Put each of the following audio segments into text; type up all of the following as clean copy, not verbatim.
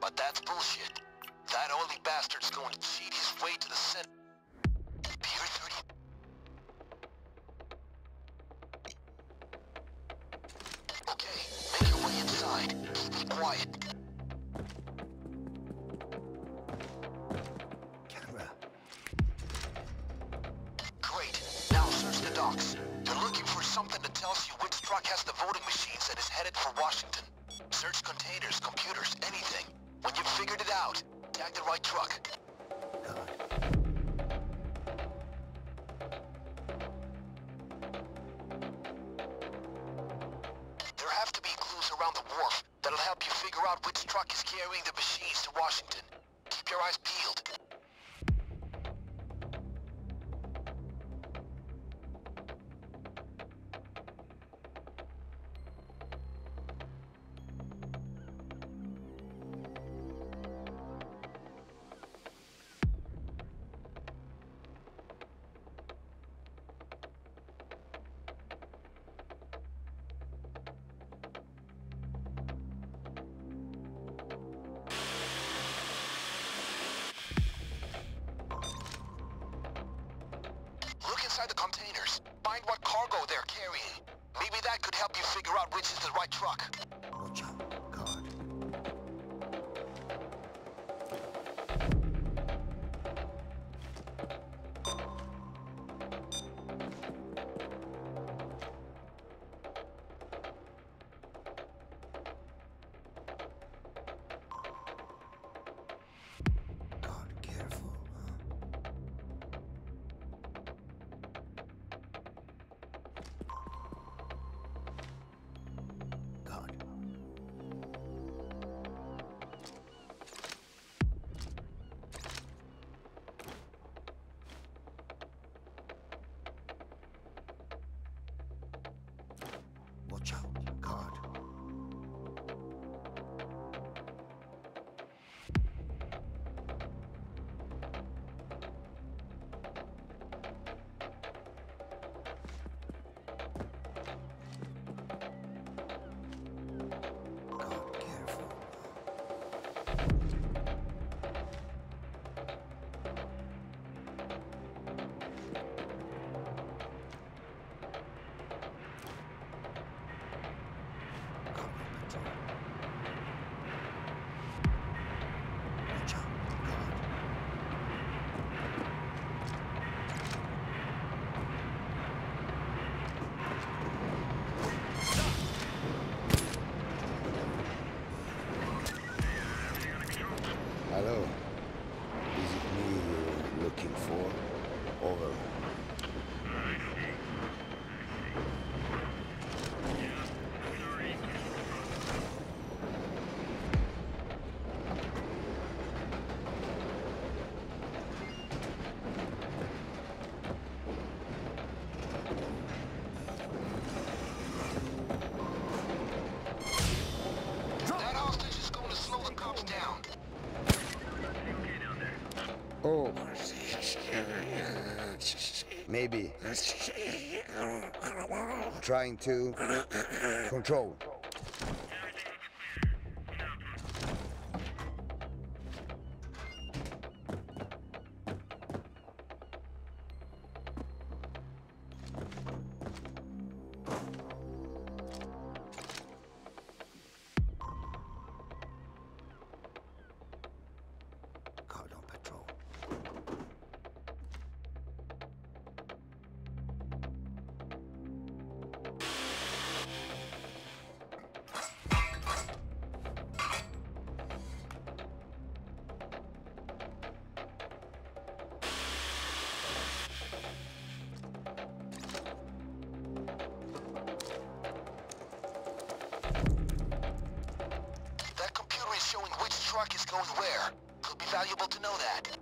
But that's bullshit. That only bastard's going to cheat his way to the center. Pier 30. Okay, make your way inside. Be quiet. Camera. Great. Now search the docks. You're looking for something that tells you which truck has the voting machines and is headed for Washington. Search containers, computers, anything. When you've figured it out, tag the right truck. There have to be clues around the wharf that'll help you figure out which truck is carrying the machines to Washington. Keep your eyes peeled. The containers. Find what cargo they're carrying. Maybe that could help you figure out which is the right truck. Watch out. God. Watch out, God. God, careful. Hello. Is it me you're looking for? Over. I see. Yeah, sorry. That hostage is going to slow the cops down. Oh, maybe. Trying to control. Showing which truck is going where. It'll be valuable to know that.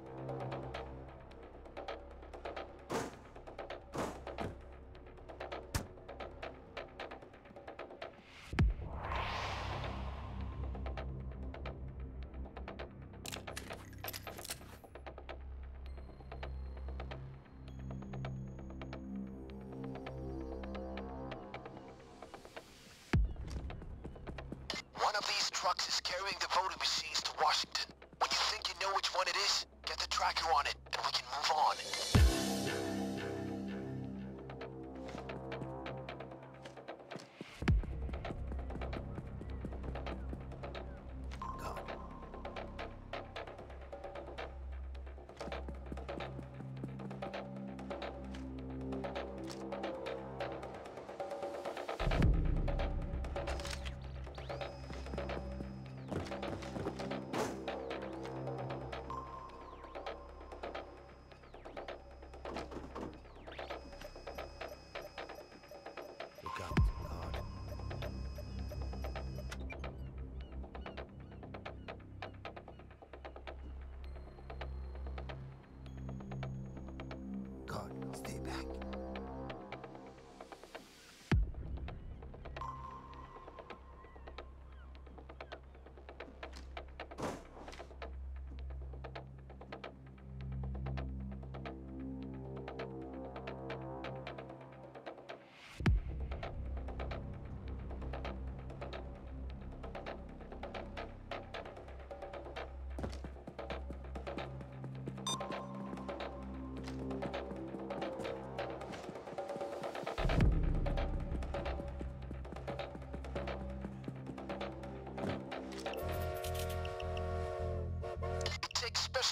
One of these trucks is carrying the voter machines to Washington. When you think you know which one it is, get the tracker on it, and we can move on.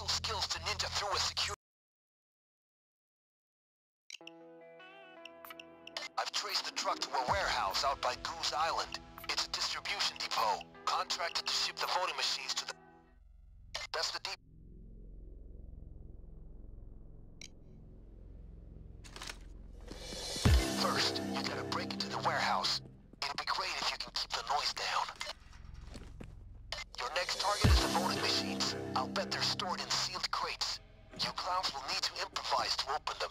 Skills to ninja through a security. I've traced the truck to a warehouse out by Goose Island. It's a distribution depot, contracted to ship the voting machines to the... That's the depot. First, you gotta break into the warehouse. It'll be great if you can keep the noise down. Your next target is the voting machines. I'll bet they're stored in sealed crates. You clowns will need to improvise to open them.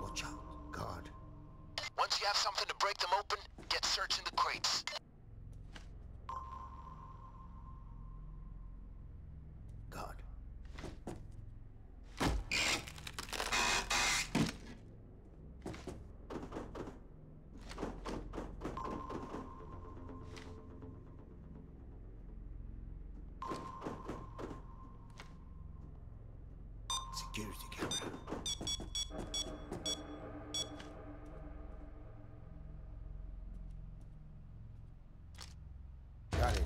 Watch out, guard. Once you have something to break them open, get searching the crates. Guard. Security camera. Got it.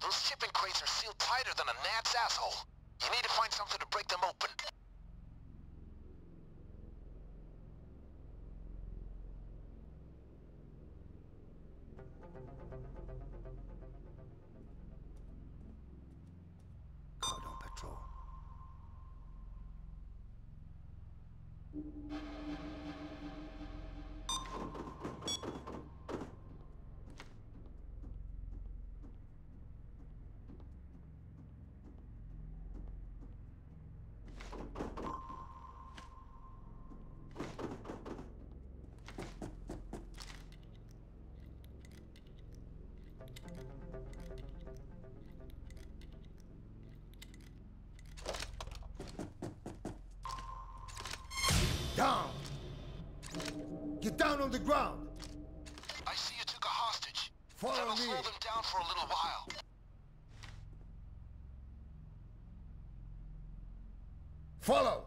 Those shipping crates are sealed tighter than a gnat's asshole. You need to find something to break them open. Cordon patrol. down on the ground. I see you took a hostage. Follow me. That'll slow them down for a little while. Follow.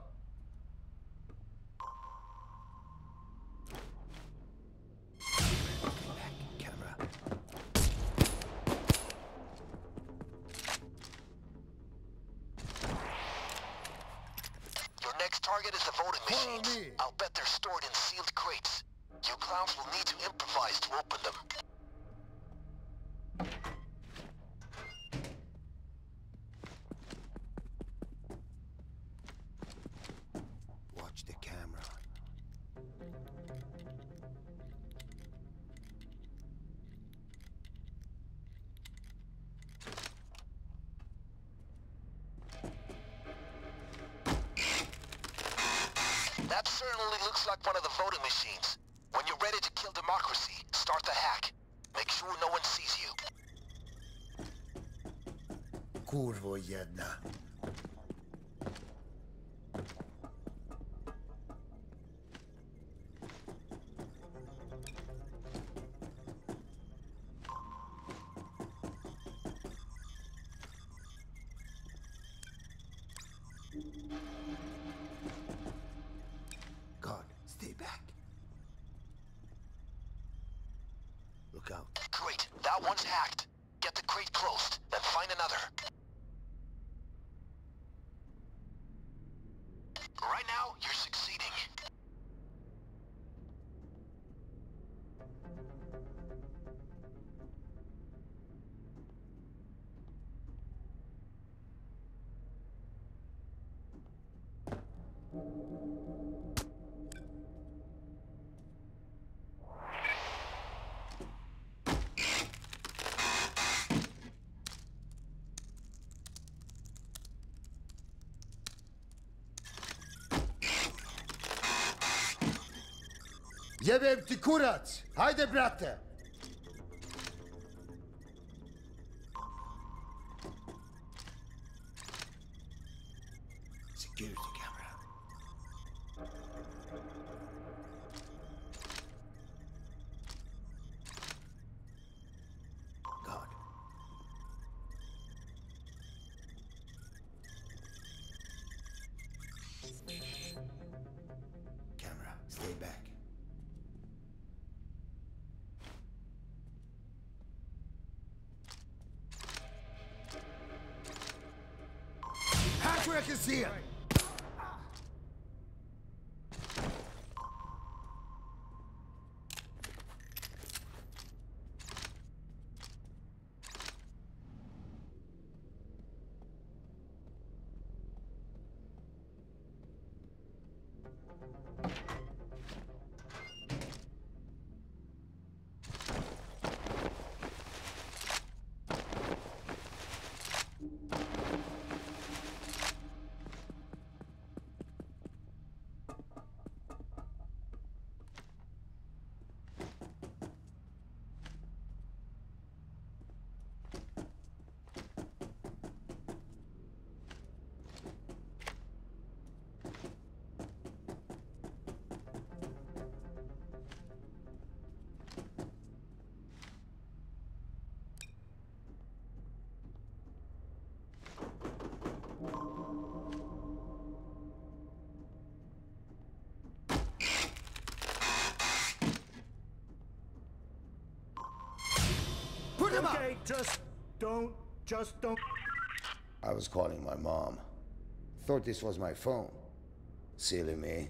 I'll bet they're stored in sealed crates. You clowns will need to improvise to open them. Watch the camera. That certainly looks like one of the voting machines. When you're ready to kill democracy, start the hack. Make sure no one sees you. Kurvo jedna. Great, that one's hacked. Get the crate closed, then find another. Right now, you're succeeding. Jebem ti kurac! Hajde, brate! Security camera. God. Camera, stay back. I can see him. Okay, just don't. I was calling my mom. Thought this was my phone. Silly me.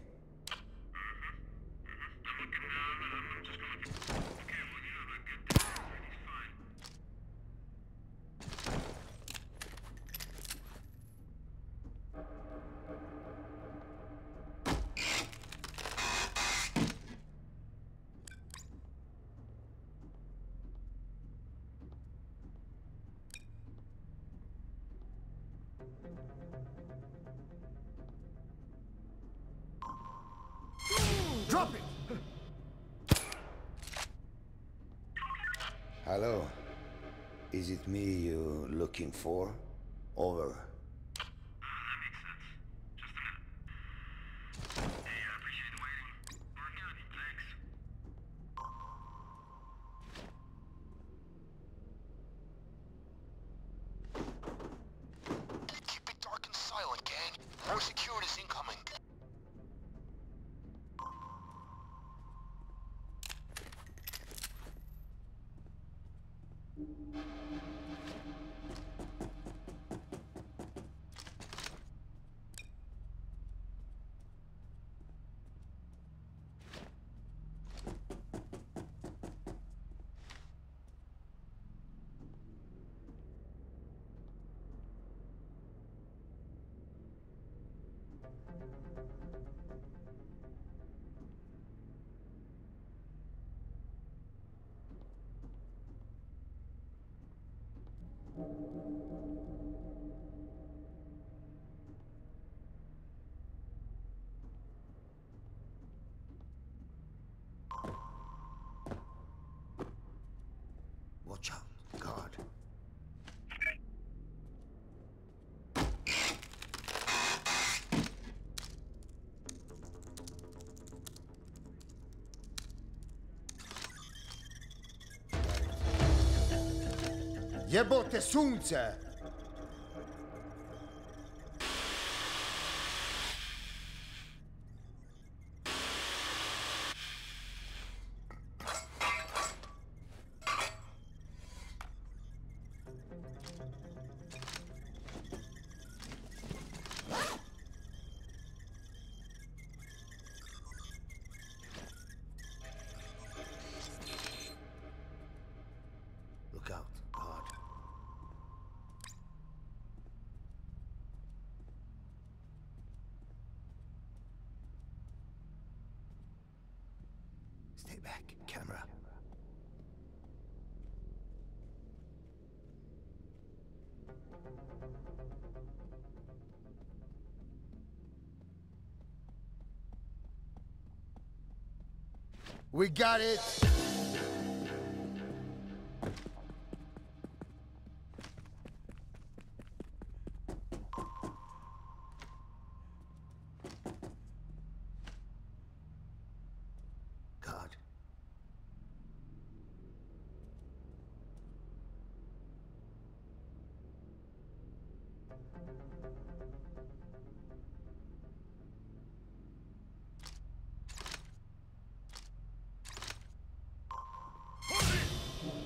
Drop it! Hello. Is it me you're looking for? Over. That makes sense. Just a minute. Hey, I appreciate waiting. We're gonna be thanks. Jebote sunce! Stay back, camera. We got it.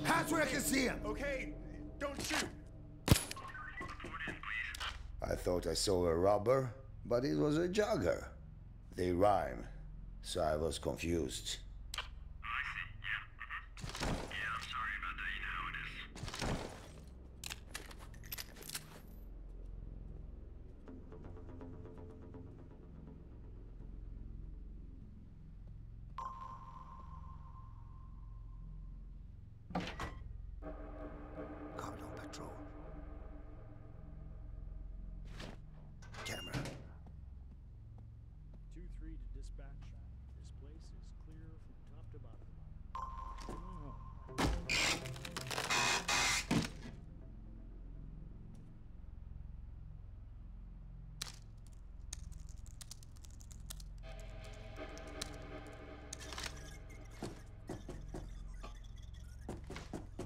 That's where I can see him! Okay, don't shoot! I thought I saw a robber, but it was a jogger. They rhyme, so I was confused.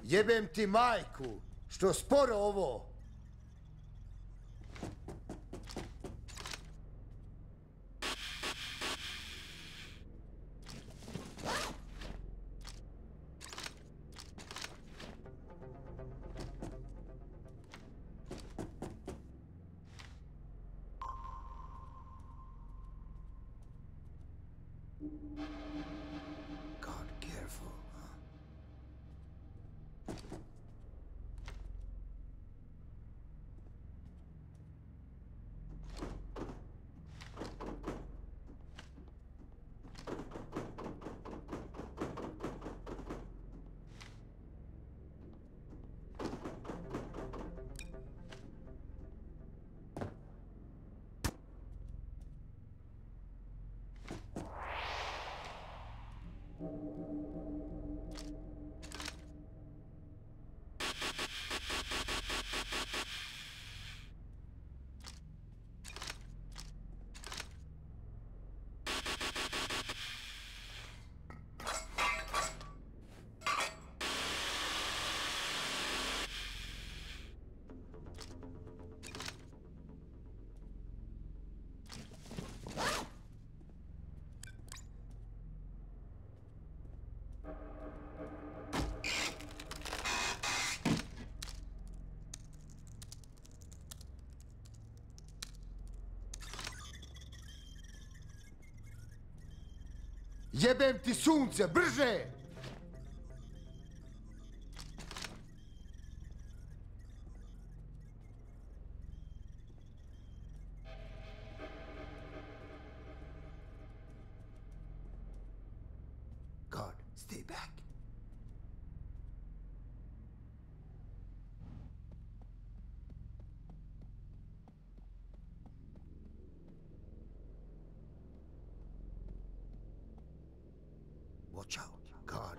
Jebem ti majku, što sporo ovo. Jebem ti sunce, brže! God, stay back. Watch out, God.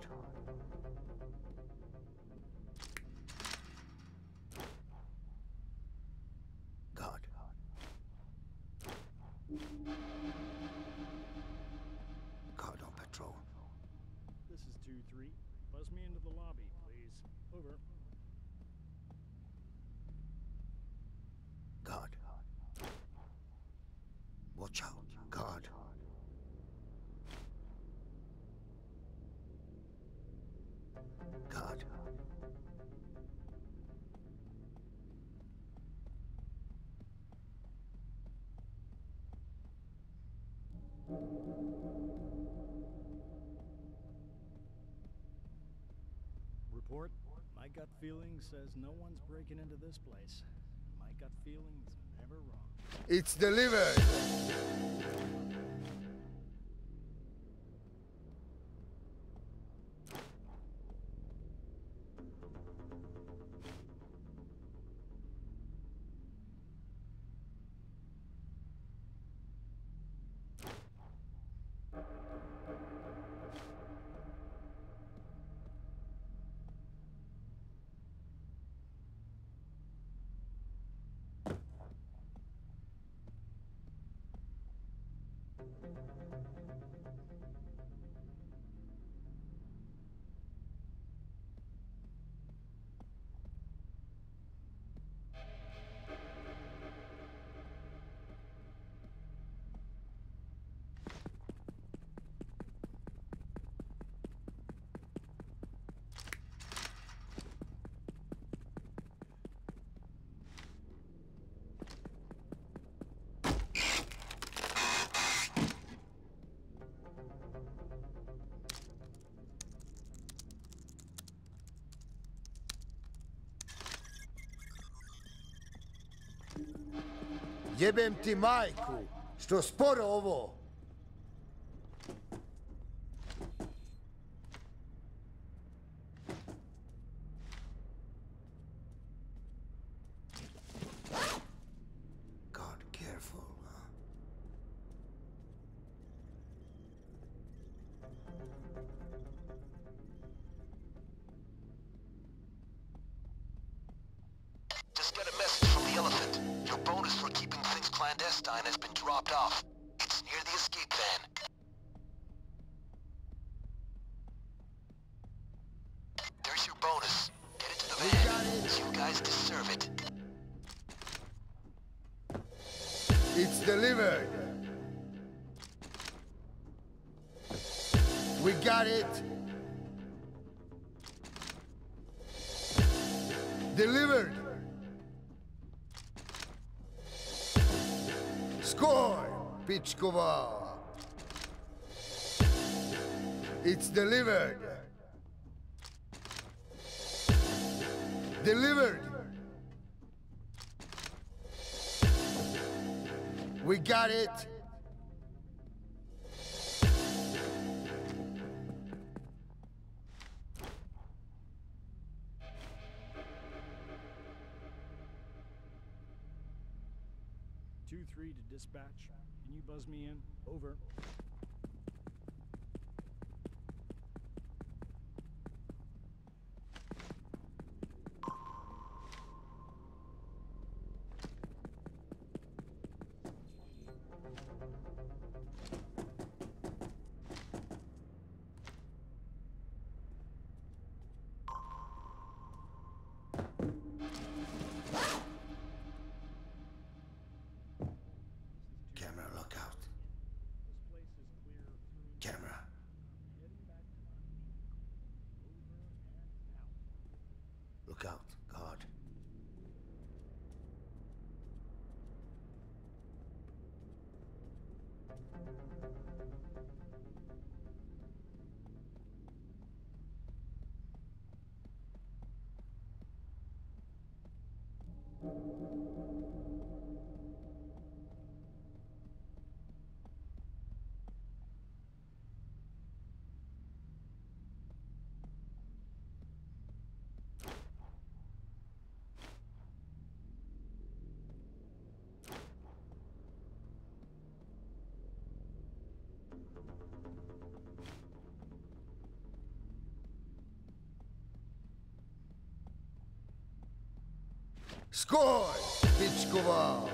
God. God on patrol. This is 2-3. Buzz me into the lobby, please. Over. God. Report. My gut feeling says no one's breaking into this place. My gut feeling is never wrong. It's delivered! Jebem ti majku, što sporo ovo! Clandestine has been dropped off. It's near the escape van. There's your bonus. Get it to the van. You guys deserve it. It's delivered. We got it. Delivered. Score, Pichkova! It's delivered! Delivered! We got it! To dispatch. Can you buzz me in? Over. Out, God. Score, Pichkova!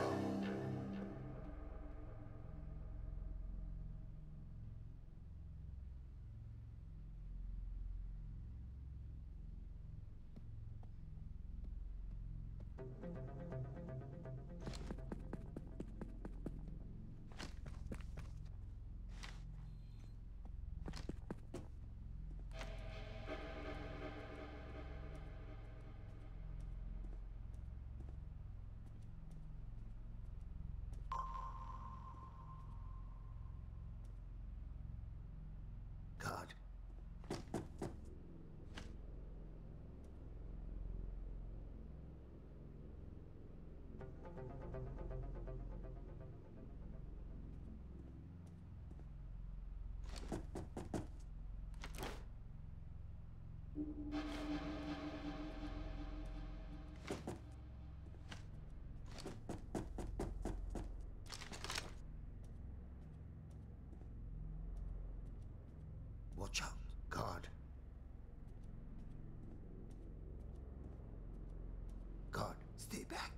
Watch out, guard. Guard, stay back.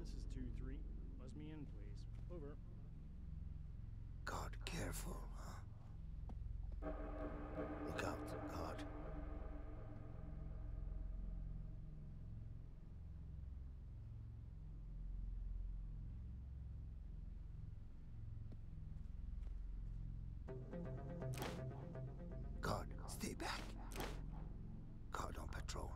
This is 2-3. Buzz me in, please. Over. God, careful, huh? Look out, God. God, stay back. God on patrol.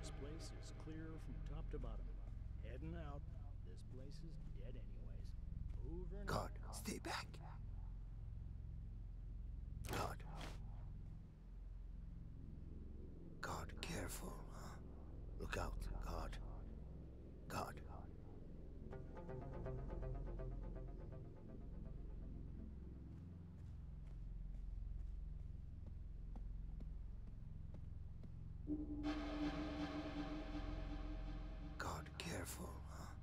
This place is clear from top to bottom. Heading out. This place is dead anyways. Over and God, out. Stay back. God. God, careful, huh? Look out, God. God. God, careful, huh?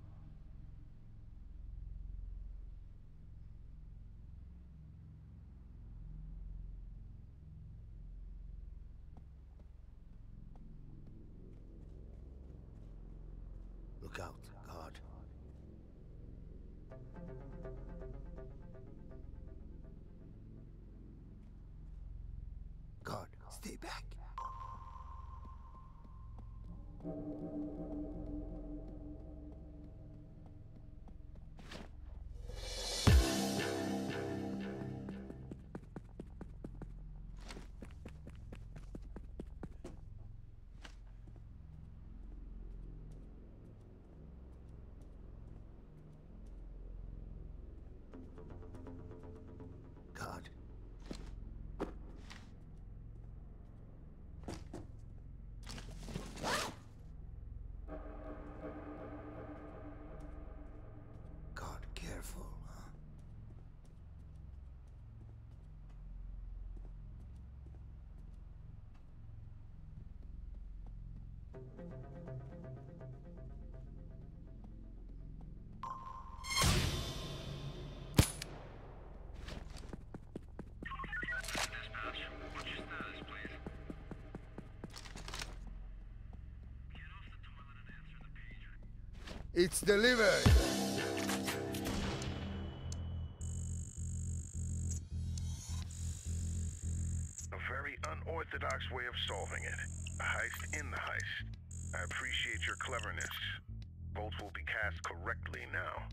Look out, God. God, stay back. God. God, careful, huh? It's delivered! A very unorthodox way of solving it. A heist in the heist. I appreciate your cleverness. Votes will be cast correctly now.